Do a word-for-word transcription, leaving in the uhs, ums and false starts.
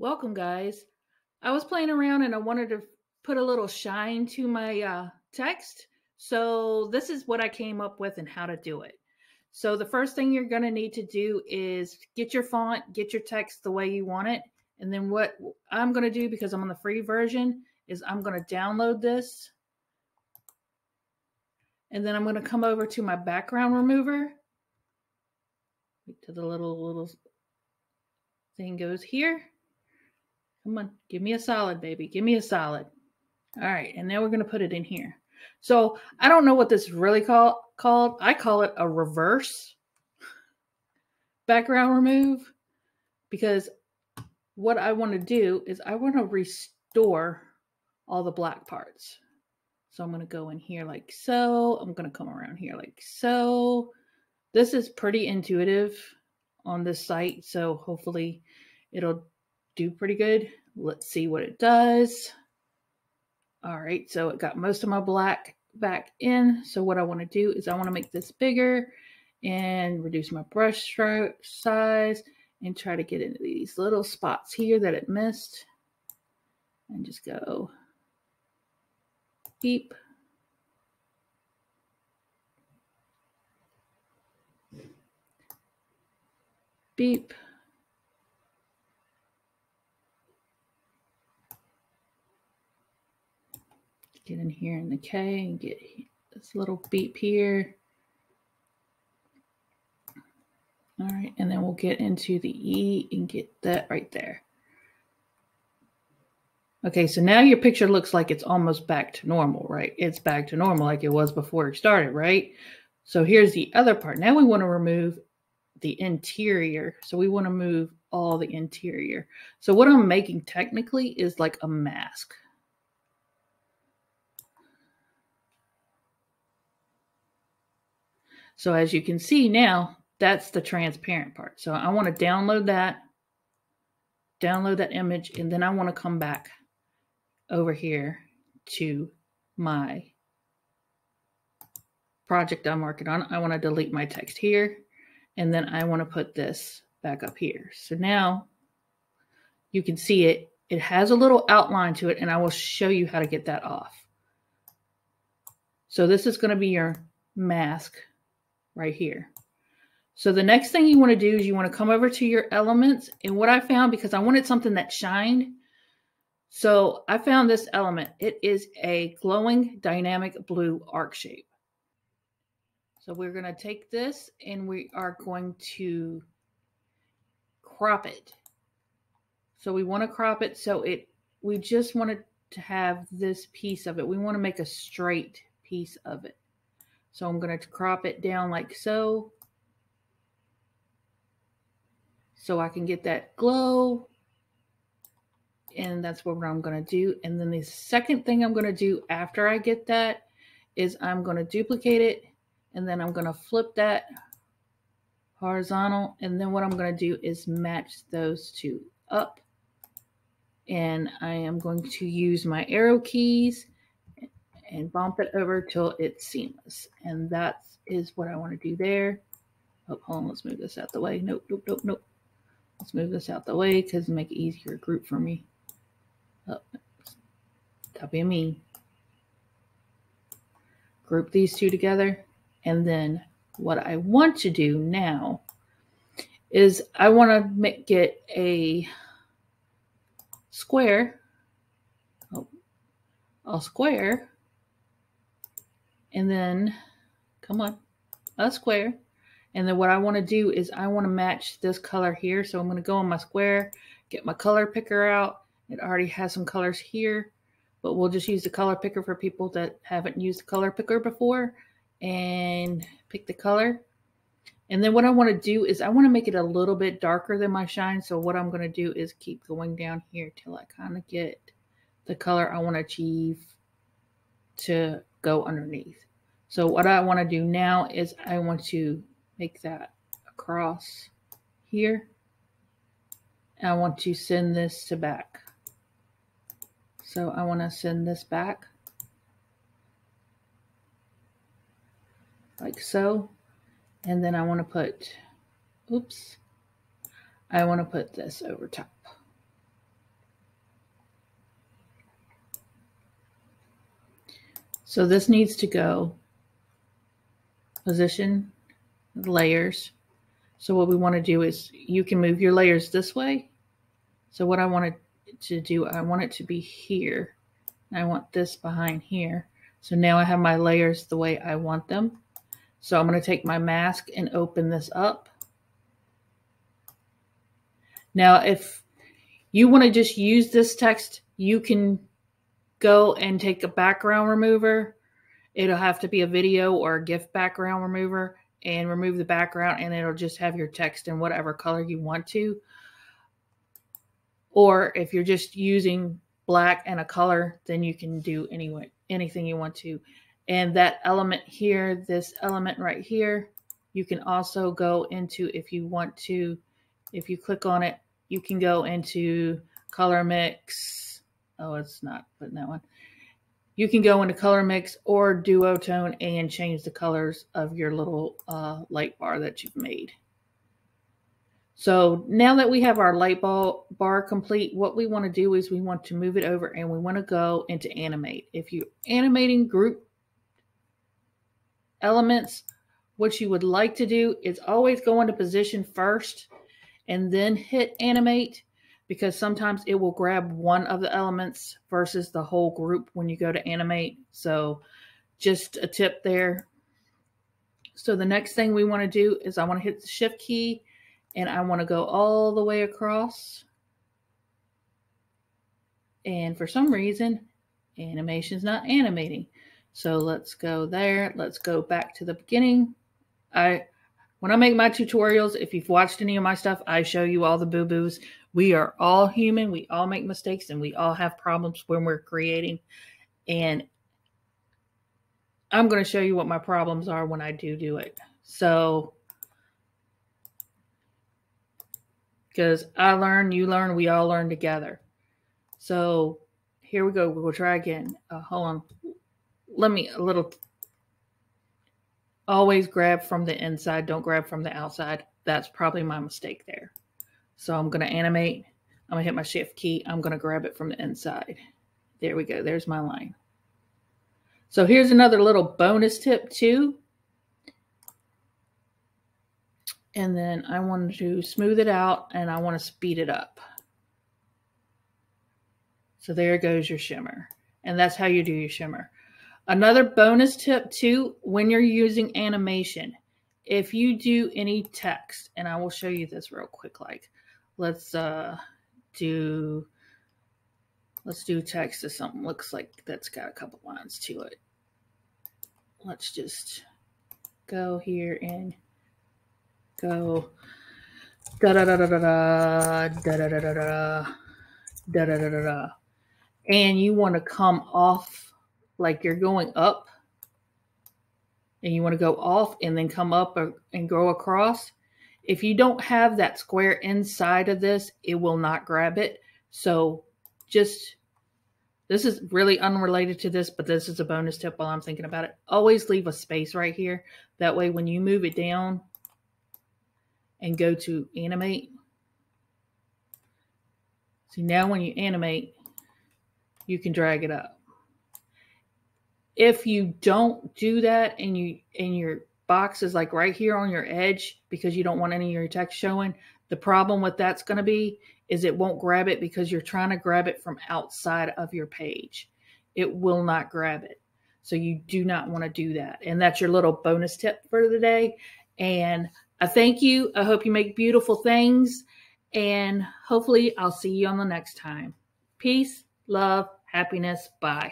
Welcome, guys. I was playing around and I wanted to put a little shine to my uh, text. So this is what I came up with and how to do it. So the first thing you're going to need to do is get your font, get your text the way you want it. And then what I'm going to do, because I'm on the free version, is I'm going to download this. And then I'm going to come over to my background remover. Wait till the little, little thing goes here. Come on, give me a solid, baby. Give me a solid. All right, and now we're going to put it in here. So I don't know what this is really call, called. I call it a reverse background remove, because what I want to do is I want to restore all the black parts. So I'm going to go in here like so. I'm going to come around here like so. This is pretty intuitive on this site, so hopefully it'll do pretty good. Let's see what it does. All right, so it got most of my black back in. So what I want to do is I want to make this bigger and reduce my brush stroke size and try to get into these little spots here that it missed. And just go beep. Beep. Get in here in the K and get this little beep here. All right, and then we'll get into the E and get that right there. Okay, so now your picture looks like it's almost back to normal, right? It's back to normal like it was before it started, right? So here's the other part. Now we want to remove the interior. So we want to move all the interior. So what I'm making technically is like a mask. So as you can see now, that's the transparent part. So I want to download that, download that image, and then I want to come back over here to my project I'm working on. I want to delete my text here, and then I want to put this back up here. So now you can see it. It has a little outline to it, and I will show you how to get that off. So this is going to be your mask right here. So the next thing you want to do is you want to come over to your elements. And what I found, because I wanted something that shined, so I found this element. It is a glowing dynamic blue arc shape. So we're going to take this and we are going to crop it. So we want to crop it. So it, we just wanted to have this piece of it. We want to make a straight piece of it. So I'm going to crop it down like so, so I can get that glow. And that's what I'm going to do. And then the second thing I'm going to do after I get that is I'm going to duplicate it. And then I'm going to flip that horizontal. And then what I'm going to do is match those two up. And I am going to use my arrow keys and bump it over till it's seamless. And that is what I want to do there. Oh, hold on, let's move this out the way. Nope, nope, nope, nope. Let's move this out the way because it'll make it easier to group for me. Oh, copy and me. Group these two together. And then what I want to do now is I want to get a square. Oh, a square. And then, come on, a square. And then what I want to do is I want to match this color here. So I'm going to go on my square, get my color picker out. It already has some colors here, but we'll just use the color picker for people that haven't used the color picker before, and pick the color. And then what I want to do is I want to make it a little bit darker than my shine. So what I'm going to do is keep going down here till I kind of get the color I want to achieve to go underneath. So what I want to do now is I want to make that across here. And I want to send this to back. So I want to send this back like so. And then I want to put, oops, I want to put this over top. So this needs to go position, layers. So what we want to do is you can move your layers this way. So what I wanted to do, I want it to be here. And I want this behind here. So now I have my layers the way I want them. So I'm going to take my mask and open this up. Now, if you want to just use this text, you can go and take a background remover. It'll have to be a video or a GIF background remover, and remove the background, and it'll just have your text in whatever color you want to. Or if you're just using black and a color, then you can do anyway, anything you want to. And that element here, this element right here, you can also go into, if you want to, if you click on it, you can go into color mix. Oh, it's not putting that one. You can go into color mix or duotone and change the colors of your little uh, light bar that you've made. So now that we have our light ball bar complete, what we want to do is we want to move it over and we want to go into animate. If you're animating group elements, what you would like to do is always go into position first and then hit animate, because sometimes it will grab one of the elements versus the whole group when you go to animate. So just a tip there. So the next thing we want to do is I want to hit the shift key and I want to go all the way across. And for some reason, animation's not animating. So let's go there. Let's go back to the beginning. I, when I make my tutorials, if you've watched any of my stuff, I show you all the boo-boos. We are all human. We all make mistakes and we all have problems when we're creating. And I'm going to show you what my problems are when I do do it. So, because I learn, you learn, we all learn together. So here we go. We'll try again. Uh, hold on. Let me a little, always grab from the inside. Don't grab from the outside. That's probably my mistake there. So I'm going to animate. I'm going to hit my shift key. I'm going to grab it from the inside. There we go. There's my line. So here's another little bonus tip too. And then I want to smooth it out and I want to speed it up. So there goes your shimmer. And that's how you do your shimmer. Another bonus tip too, when you're using animation, if you do any text, and I will show you this real quick, like let's uh, do, let's do text to something looks like that's got a couple lines to it. Let's just go here and go da da da da da da da da da da da da da da da, and you want to come off. Like you're going up and you want to go off and then come up or, and go across. If you don't have that square inside of this, it will not grab it. So just, this is really unrelated to this, but this is a bonus tip while I'm thinking about it. Always leave a space right here. That way when you move it down and go to animate. See, now when you animate, you can drag it up. If you don't do that and you and your box is like right here on your edge because you don't want any of your text showing, the problem with that's going to be is it won't grab it because you're trying to grab it from outside of your page. It will not grab it. So you do not want to do that. And that's your little bonus tip for the day. And I thank you. I hope you make beautiful things. And hopefully I'll see you on the next time. Peace, love, happiness. Bye.